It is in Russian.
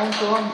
Антон.